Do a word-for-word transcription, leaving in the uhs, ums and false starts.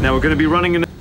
Now we're going to be running in